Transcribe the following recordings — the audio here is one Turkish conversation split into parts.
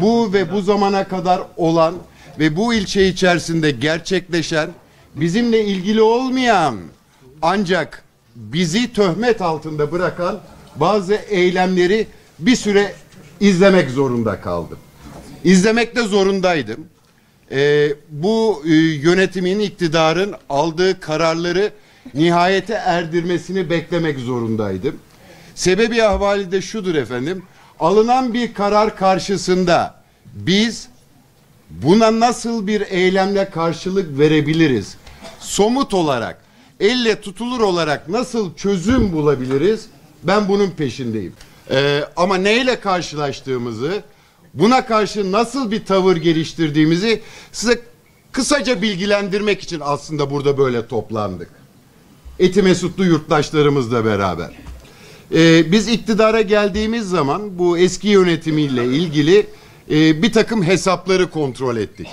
bu ve bu zamana kadar olan ve bu ilçe içerisinde gerçekleşen, bizimle ilgili olmayan ancak bizi töhmet altında bırakan bazı eylemleri bir süre izlemek zorunda kaldım. İzlemek de zorundaydım. Bu yönetimin, iktidarın aldığı kararları nihayete erdirmesini beklemek zorundaydım. Sebebi ahvali de şudur efendim. Alınan bir karar karşısında biz buna nasıl bir eylemle karşılık verebiliriz? Somut olarak, elle tutulur olarak nasıl çözüm bulabiliriz? Ben bunun peşindeyim. Ama neyle karşılaştığımızı, buna karşı nasıl bir tavır geliştirdiğimizi size kısaca bilgilendirmek için aslında burada böyle toplandık. Etimesgutlu yurttaşlarımızla beraber. Biz iktidara geldiğimiz zaman bu eski yönetimiyle ilgili bir takım hesapları kontrol ettik.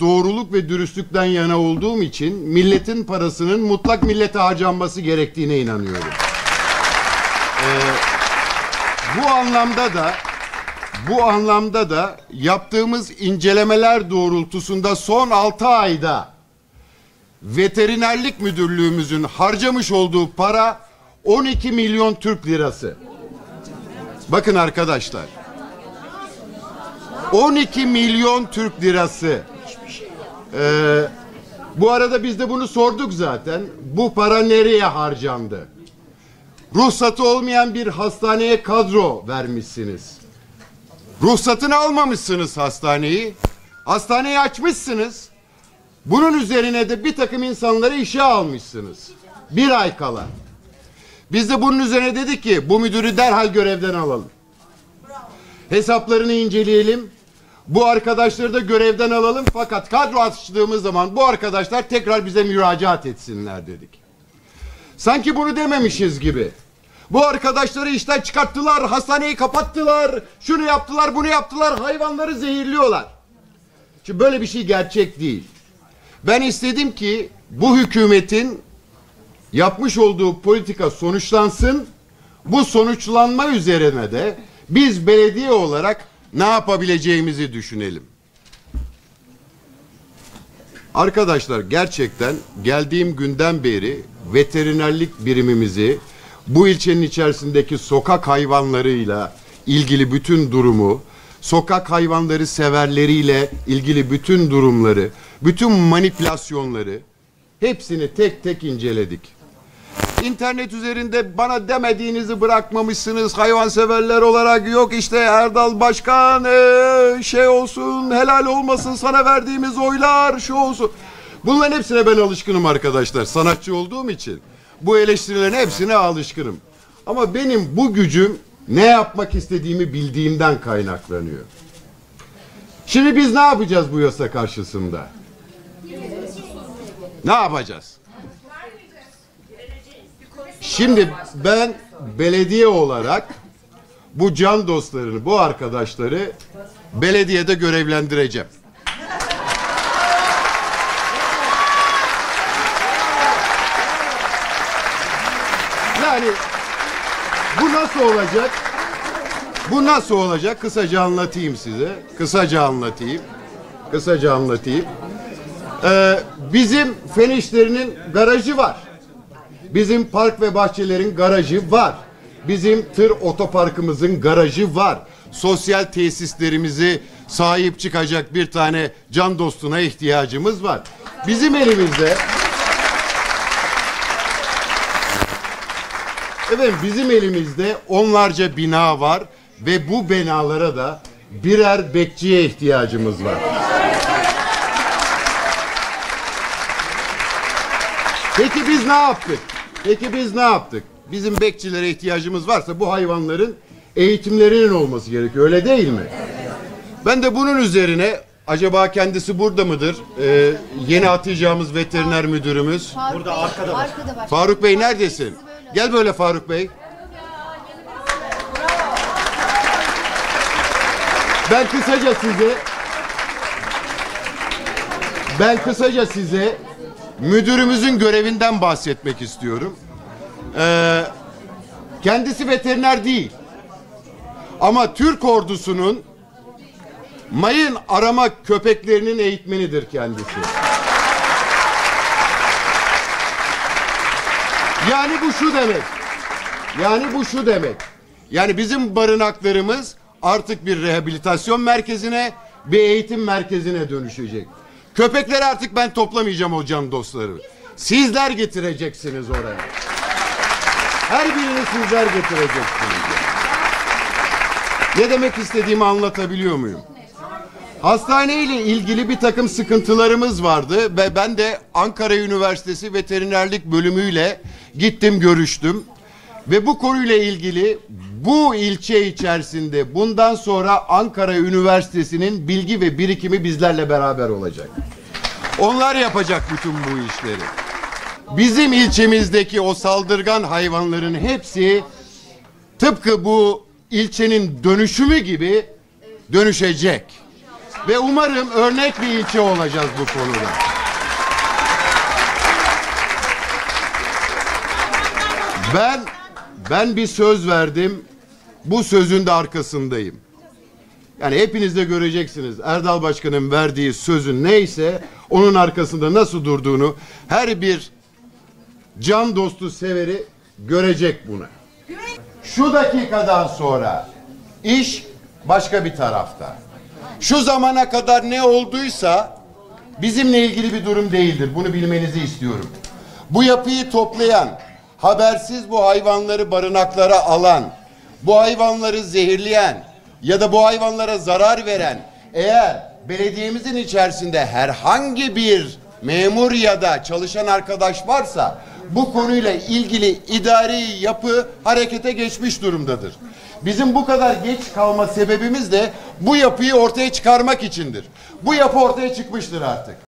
Doğruluk ve dürüstlükten yana olduğum için milletin parasının mutlak millete harcanması gerektiğine inanıyorum. Bu anlamda da yaptığımız incelemeler doğrultusunda son 6 ayda veterinerlik müdürlüğümüzün harcamış olduğu para 12 milyon Türk lirası. Bakın arkadaşlar. 12 milyon Türk lirası. Bu arada biz de bunu sorduk zaten. Bu para nereye harcandı? Ruhsatı olmayan bir hastaneye kadro vermişsiniz. Ruhsatını almamışsınız hastaneyi. Hastaneyi açmışsınız. Bunun üzerine de bir takım insanları işe almışsınız. Bir ay kala. Biz de bunun üzerine dedik ki bu müdürü derhal görevden alalım. Hesaplarını inceleyelim. Bu arkadaşları da görevden alalım. Fakat kadro açtığımız zaman bu arkadaşlar tekrar bize müracaat etsinler dedik. Sanki bunu dememişiz gibi. Bu arkadaşları işten çıkarttılar, hastaneyi kapattılar, şunu yaptılar, bunu yaptılar, hayvanları zehirliyorlar. Çünkü böyle bir şey gerçek değil. Ben istedim ki bu hükümetin yapmış olduğu politika sonuçlansın. Bu sonuçlanma üzerine de biz belediye olarak ne yapabileceğimizi düşünelim. Arkadaşlar gerçekten geldiğim günden beri veterinerlik birimimizi, bu ilçenin içerisindeki sokak hayvanlarıyla ilgili bütün durumu, sokak hayvanları severleriyle ilgili bütün durumları, bütün manipülasyonları hepsini tek tek inceledik. İnternet üzerinde bana demediğinizi bırakmamışsınız hayvanseverler olarak. Yok işte Erdal Başkan şey olsun, helal olmasın sana verdiğimiz oylar, şu olsun. Bunların hepsine ben alışkınım arkadaşlar, sanatçı olduğum için. Bu eleştirilerin hepsine alışkınım. Ama benim bu gücüm ne yapmak istediğimi bildiğimden kaynaklanıyor. Şimdi biz ne yapacağız bu yasa karşısında? Ne yapacağız? Şimdi ben belediye olarak bu can dostlarını, bu arkadaşları belediyede görevlendireceğim. Yani bu nasıl olacak? Bu nasıl olacak? Kısaca anlatayım size. Bizim fen işlerinin garajı var. Bizim park ve bahçelerin garajı var. Bizim tır otoparkımızın garajı var. Sosyal tesislerimizi sahip çıkacak bir tane can dostuna ihtiyacımız var. Bizim elimizde... Evet, bizim elimizde onlarca bina var ve bu binalara da birer bekçiye ihtiyacımız var. Peki biz ne yaptık? Bizim bekçilere ihtiyacımız varsa bu hayvanların eğitimlerinin olması gerekiyor, öyle değil mi? Ben de bunun üzerine, acaba kendisi burada mıdır? Yeni atayacağımız veteriner müdürümüz. Burada arkada var. Faruk Bey neredesin? Gel böyle Faruk Bey. Ben kısaca size müdürümüzün görevinden bahsetmek istiyorum. Kendisi veteriner değil. Ama Türk ordusunun mayın arama köpeklerinin eğitmenidir kendisi. Yani bu şu demek. Yani bizim barınaklarımız artık bir rehabilitasyon merkezine, bir eğitim merkezine dönüşecek. Köpekleri artık ben toplamayacağım hocam, dostları. Sizler getireceksiniz oraya. Her birini sizler getireceksiniz. Ne demek istediğimi anlatabiliyor muyum? Hastaneyle ilgili bir takım sıkıntılarımız vardı ve ben de Ankara Üniversitesi Veterinerlik Bölümüyle gittim, görüştüm. Ve bu konuyla ilgili bu ilçe içerisinde bundan sonra Ankara Üniversitesi'nin bilgi ve birikimi bizlerle beraber olacak. Onlar yapacak bütün bu işleri. Bizim ilçemizdeki o saldırgan hayvanların hepsi tıpkı bu ilçenin dönüşümü gibi dönüşecek. Ve umarım örnek bir ilçe olacağız bu konuda. Ben bir söz verdim, bu sözün de arkasındayım. Yani hepiniz de göreceksiniz, Erdal Başkan'ın verdiği sözün neyse onun arkasında nasıl durduğunu her bir can dostu severi görecek bunu. Şu dakikadan sonra iş başka bir tarafta. Şu zamana kadar ne olduysa bizimle ilgili bir durum değildir. Bunu bilmenizi istiyorum. Bu yapıyı toplayan, habersiz bu hayvanları barınaklara alan, bu hayvanları zehirleyen ya da bu hayvanlara zarar veren, eğer belediyemizin içerisinde herhangi bir memur ya da çalışan arkadaş varsa bu konuyla ilgili idari yapı harekete geçmiş durumdadır. Bizim bu kadar geç kalma sebebimiz de bu yapıyı ortaya çıkarmak içindir. Bu yapı ortaya çıkmıştır artık.